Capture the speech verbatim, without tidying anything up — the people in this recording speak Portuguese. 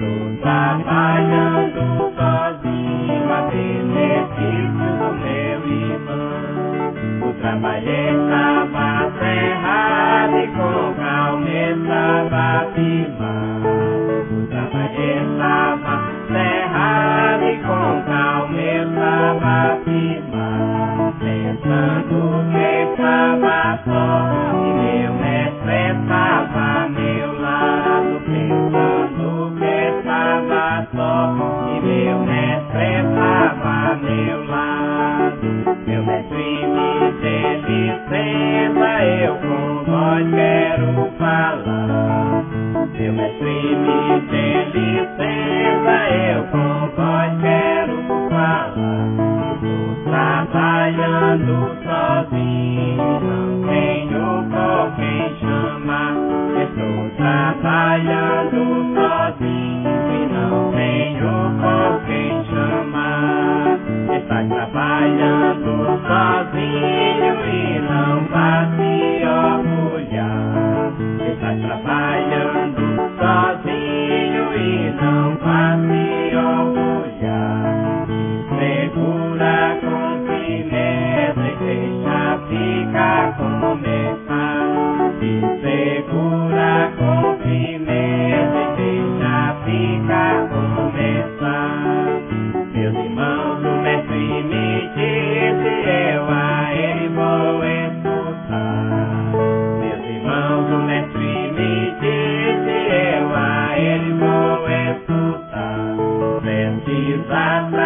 mundo trabalhando sozinho a benefício do meu irmão. O trabalho estava ferrado e com calma estava firmado. O trabalho estava ferrado e com calma estava firmado. Pensando que estava só e meu mestre estava meu e meu mestre estava a meu lado. Meu mestre me dê licença, eu com vós quero falar. Meu mestre me dê licença, eu com vós quero falar. Estou trabalhando sozinho, não tenho por quem chamar. Estou trabalhando sozinho, não tenho com quem chamar. Está trabalhando sozinho e não vá se orgulhar. Está trabalhando sozinho e não vá se orgulhar. Segura com firmeza e deixa ficar começar. Segura com firmeza e deixa ficar começar. Meus irmãos, o mestre me disse, eu a ele vou escutar. Meus irmãos, o mestre me disse, eu a ele vou escutar. Precisa